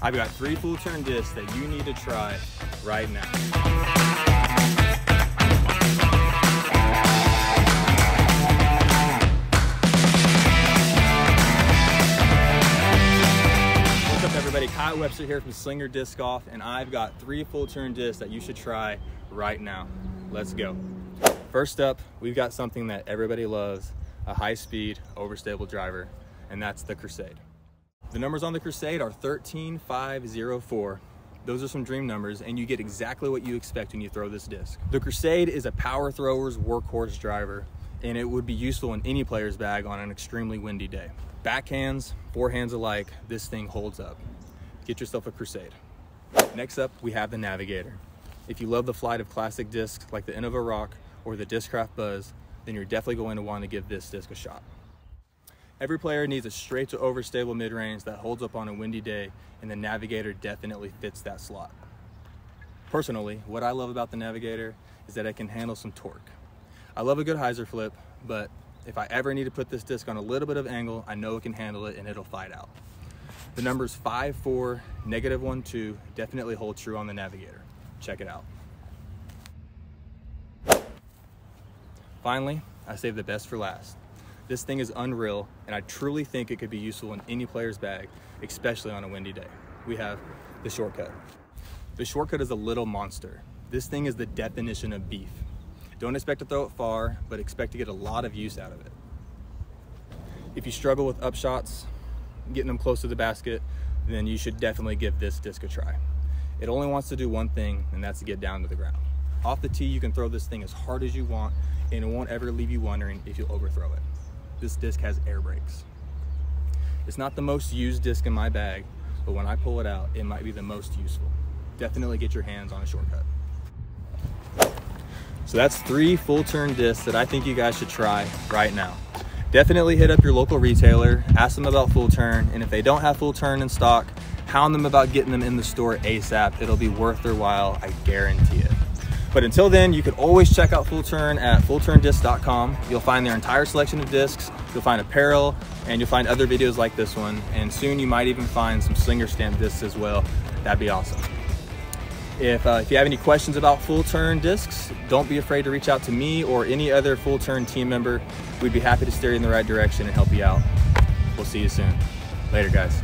I've got 3 full turn discs that you need to try right now. Kyle Webster here from Slinger Disc Golf, and I've got 3 full turn discs that you should try right now. Let's go. First up, we've got something that everybody loves, a high-speed, overstable driver, and that's the Crusade. The numbers on the Crusade are 13504. Those are some dream numbers, and you get exactly what you expect when you throw this disc. The Crusade is a power thrower's workhorse driver, and it would be useful in any player's bag on an extremely windy day. Backhands, forehands alike, this thing holds up. Get yourself a Crusade. Next up, we have the Navigator. If you love the flight of classic discs like the Innova Rock or the Discraft Buzz, then you're definitely going to want to give this disc a shot. Every player needs a straight to overstable mid-range that holds up on a windy day, and the Navigator definitely fits that slot. Personally, what I love about the Navigator is that it can handle some torque. I love a good hyzer flip, but if I ever need to put this disc on a little bit of angle, I know it can handle it and it'll fight out. The numbers 5, 4, -1, 2 definitely hold true on the Navigator. Check it out. Finally, I saved the best for last. This thing is unreal, and I truly think it could be useful in any player's bag, especially on a windy day. We have the Shortcut. The Shortcut is a little monster. This thing is the definition of beef. Don't expect to throw it far, but expect to get a lot of use out of it. If you struggle with upshots, getting them close to the basket, then you should definitely give this disc a try. It only wants to do one thing, and that's to get down to the ground. Off the tee, you can throw this thing as hard as you want, and it won't ever leave you wondering if you'll overthrow it. This disc has air brakes. It's not the most used disc in my bag, but when I pull it out, it might be the most useful. Definitely get your hands on a Shortcut. So that's 3 full turn discs that I think you guys should try right now. Definitely hit up your local retailer, ask them about full turn, and if they don't have full turn in stock, hound them about getting them in the store ASAP. It'll be worth their while, I guarantee it. But until then, you can always check out Full Turn at fullturndiscs.com. You'll find their entire selection of discs, you'll find apparel, and you'll find other videos like this one, and soon you might even find some Slinger stamped discs as well. That'd be awesome. If you have any questions about full turn discs, don't be afraid to reach out to me or any other full turn team member. We'd be happy to steer you in the right direction and help you out. We'll see you soon. Later, guys.